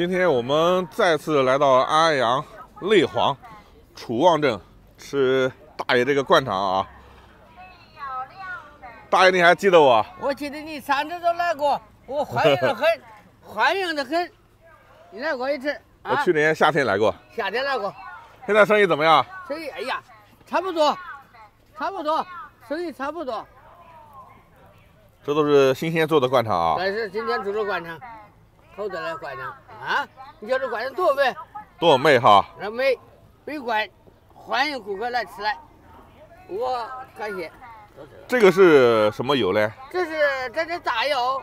今天我们再次来到安阳内黄楚望镇，吃大爷这个灌肠啊。大爷，你还记得我？我记得你3次都来过，我欢迎的很，欢迎的很。你来过1次，啊、我去年夏天来过。夏天来过。现在生意怎么样？生意，哎呀，差不多，差不多，生意差不多。这都是新鲜做的灌肠啊。这是今天做的灌肠。 头的来灌肠啊！你叫这灌肠多美，多美哈！那没关，欢迎顾客来吃来，我感谢。这个是什么油嘞？这是大油，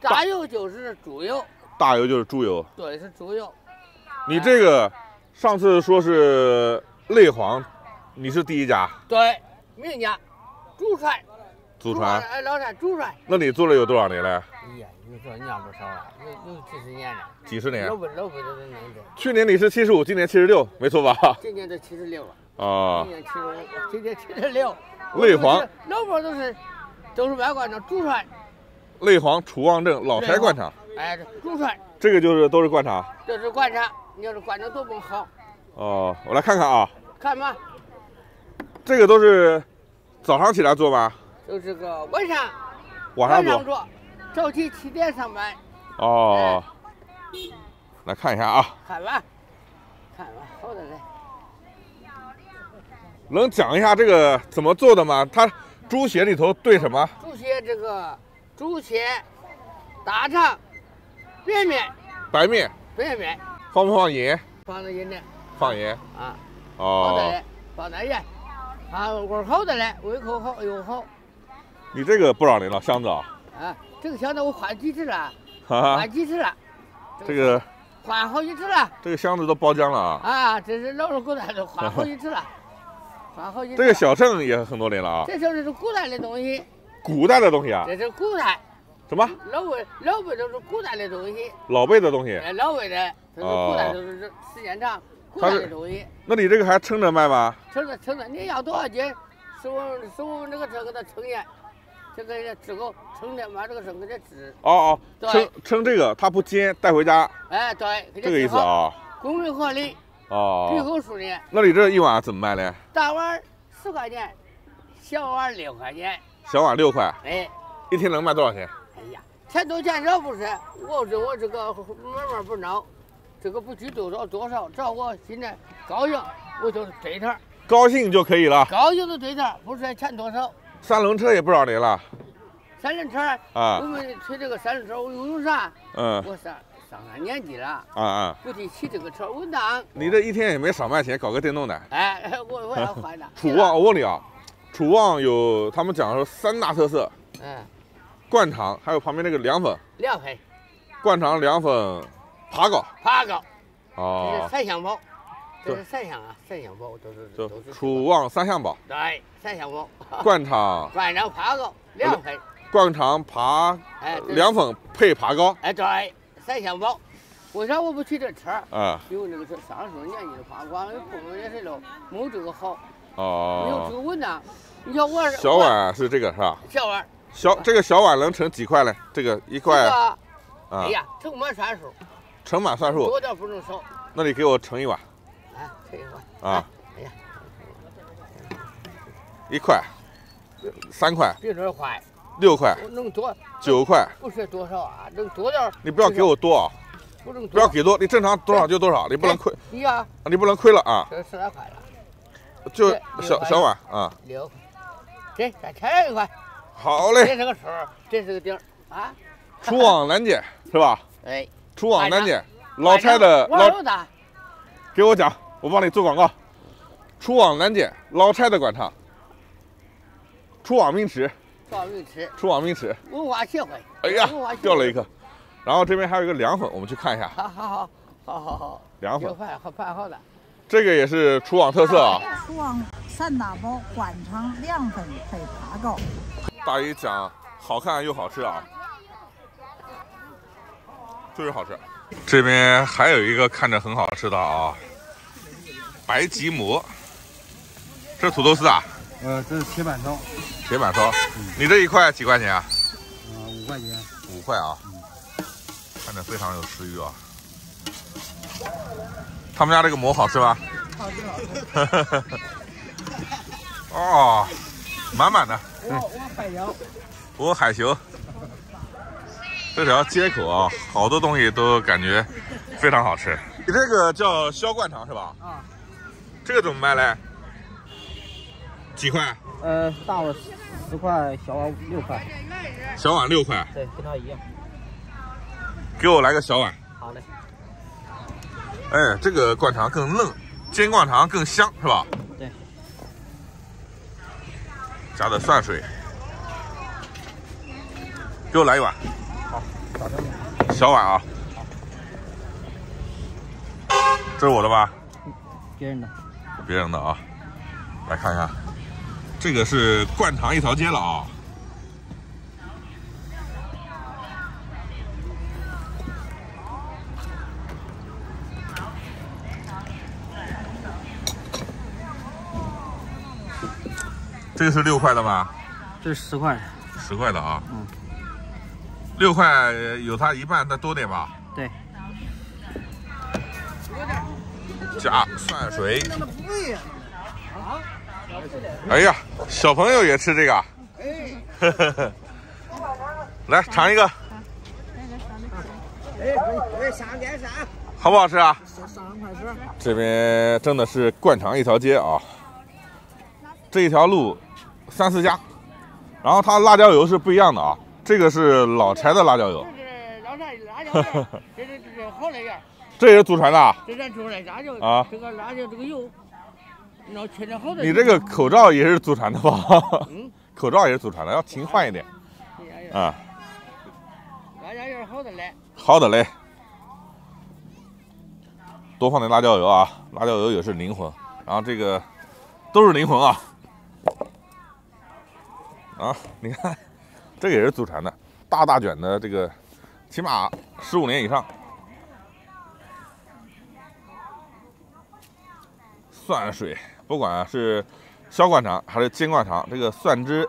大油就是猪油。大油就是猪油。对，是猪油。你这个上次说是内黄，你是第一家？对，名家，祖传。祖传？哎，老三，祖传。那你做了有多少年了？ 你说年不少了，有70年了。几十年。老辈都是那种。去年你是75，今年76，没错吧？今年都76了。啊。今年75，今年76。内黄。老辈都是外灌肠，祖传。内黄楚望镇老柴灌肠。哎，祖传。这个就是都是灌肠。这是灌肠，你要是灌肠多不好。哦，我来看看啊。看吧。这个都是早上起来做吗？就这个晚上。晚上做。 早起7点上班。哦，来看一下啊。看吧，看吧，好的嘞。能讲一下这个怎么做的吗？它猪血里头兑什么？猪血这个猪血、大肠、白面。白面。白面。放不放盐？放点盐呢。放盐。啊。哦。好的嘞，放点盐。啊，味好的嘞，胃口好又好。你这个不少年了，箱子啊。啊。 这个箱子我换几次了，换几次了，这个换好几次了。这个箱子都包浆了啊！啊，这是老是古代的，换好几次了，换好几次。这个小秤也很多年了啊。这小秤是古代的东西。古代的东西啊。这是古代。什么？老辈都是古代的东西。老辈的东西。哎，老辈的，都是古代，都是时间长，古代的东西。那你这个还称着卖吗？称着，你要多少斤？使我们这个车给它称下。 这个这个称着嘛，这个秤给它指。哦哦，称这个，它不煎，带回家。哎，对，这个意思啊。公平合理。哦。最后数量。那你这一碗怎么卖嘞？大碗10块钱，小碗6块钱。小碗6块。哎。一天能卖多少钱？哎呀，钱多钱少不是，我这个慢慢不闹，这个不拘多少，只要我现在高兴，我就对它。高兴就可以了。高兴就对它，不是钱多少。 三轮车也不少年了，三轮车啊，我们推这个三轮车，我用啥？嗯，我上年纪了，啊，不提骑这个车稳当。你这一天也没少卖钱，搞个电动的。哎，我要换的。楚望，我问你啊，楚望有他们讲说3大特色，嗯，灌肠，还有旁边那个凉粉。凉粉。灌肠、凉粉、爬糕。爬糕。哦。这是3项宝。 这是3项宝，都是楚望3项宝。对，3项宝。灌肠，爬糕，凉粉。灌肠爬，哎，凉粉配爬糕。哎，对，3项宝。为啥我不去这车？啊，因为那个车上岁数年纪了，怕光碰到这事了，没这个好。哦。没有这个稳当。你像我。小碗是这个是吧？小碗。这个小碗能盛几块嘞？这个1块。啊。哎呀，盛满算数。盛满算数。多点不能少。那你给我盛1碗。 啊！哎呀，1块，3块，别说坏，6块，能多9块，不是多少啊，能多点。你不要给我多啊，不要给多，你正常多少就多少，你不能亏。你不能亏了啊。这4来块了，就小碗啊。6块，给再添1块。好嘞。这是个数，这是个底儿啊。楚望南街是吧？哎，楚望南街老柴的老。 给我讲，我帮你做广告。楚望南街老柴的灌肠，楚望名吃，楚望名吃，楚望名吃，文化协会。哎呀，掉了一个。然后这边还有一个凉粉，我们去看一下。好。凉粉，好的。这个也是楚望特色啊。楚望3大宝，灌肠、凉粉配爬糕。大姨讲，好看又好吃啊，就是好吃。 这边还有一个看着很好吃的啊，白吉馍，这是土豆丝啊？这是铁板烧。铁板烧，你这1块几块钱啊？5块钱。5块啊，看着非常有食欲啊。他们家这个馍好吃吧？好吃。哦，满满的。我海球。这条街口啊，好多东西都感觉非常好吃。你这个叫萧灌肠是吧？啊。这个怎么卖嘞？几块？大碗10块，小碗6块。小碗6块。对，跟它一样。给我来个小碗。好嘞。哎，这个灌肠更嫩，煎灌肠更香，是吧？对。加点蒜水。给我来一碗。好，小碗啊。这是我的吧？别人的。别人的啊，来看看。这个是灌肠一条街了啊，这个是6块的吧？这是10块的。10块的啊，嗯，6块有它一半，再多点吧。对，加蒜水。哎呀，小朋友也吃这个，哎，来尝一个，好不好吃啊？这边真的是灌肠一条街啊，这一条路3、4家，然后它辣椒油是不一样的啊，这个是老柴的辣椒油，这是好来源，这也是祖传的，这咱祖传辣椒啊，这个辣椒这个油。你这个口罩也是祖传的吧？嗯，口罩也是祖传的，要勤换一点。啊，辣椒油好的嘞，好的嘞，多放点辣椒油啊！辣椒油也是灵魂，然后这个都是灵魂啊！啊，你看，这个也是祖传的，大卷的这个，起码15年以上。蒜水，不管是萧灌肠还是煎灌肠，这个蒜汁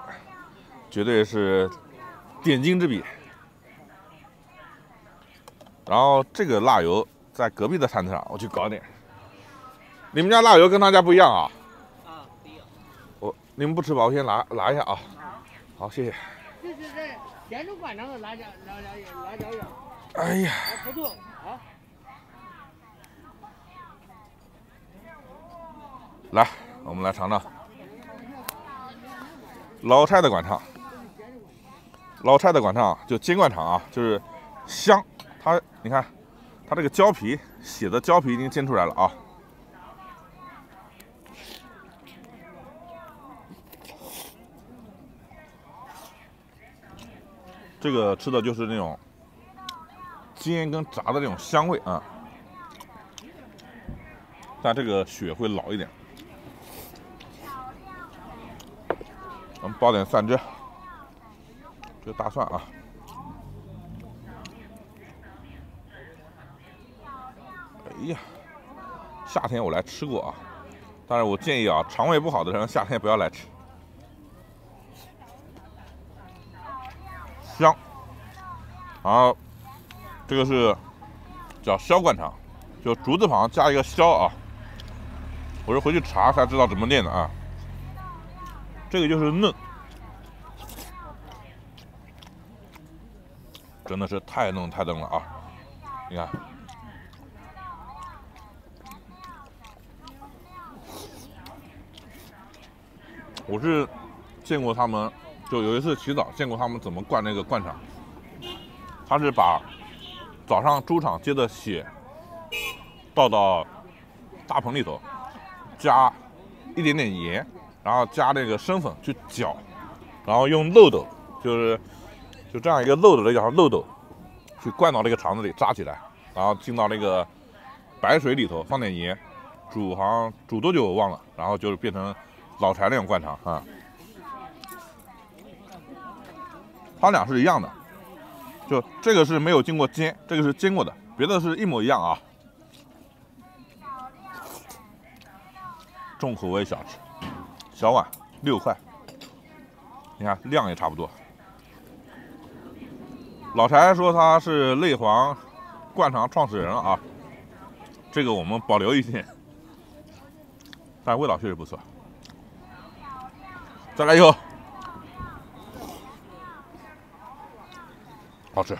绝对是点睛之笔。然后这个辣油在隔壁的摊子上，我去搞点。你们家辣油跟他家不一样啊？啊，不一样。你们不吃吧，我先拿一下啊。好，谢谢。这是咸猪灌肠的辣椒油。哎呀。不错啊。来，我们来尝尝老柴的灌肠。老柴的灌肠就煎灌肠啊，就是香。它你看，它这个胶皮血的胶皮已经煎出来了啊。这个吃的就是那种煎跟炸的那种香味啊，但这个血会老一点。我们包点蒜汁，这大蒜啊，哎呀，夏天我来吃过啊，但是我建议啊，肠胃不好的人夏天不要来吃。香，然后这个是叫萧灌肠，就竹字旁加一个萧啊，我是回去查才知道怎么念的啊。这个就是嫩，真的是太嫩了啊！你看，我是见过他们，就有一次洗澡见过他们怎么灌那个灌肠，他是把早上猪场接的血倒到大盆里头，加一点点盐。然后加那个生粉去搅，然后用漏斗，就这样一个漏斗的叫漏斗，去灌到这个肠子里扎起来，然后进到那个白水里头放点盐，煮好像煮多久我忘了，然后就变成老柴那种灌肠啊。它俩是一样的，就这个是没有经过煎，这个是煎过的，别的是一模一样啊。重口味小吃。小碗6块，你看量也差不多。老柴说他是内黄灌肠创始人啊，这个我们保留一些，但味道确实不错。再来一口，好吃。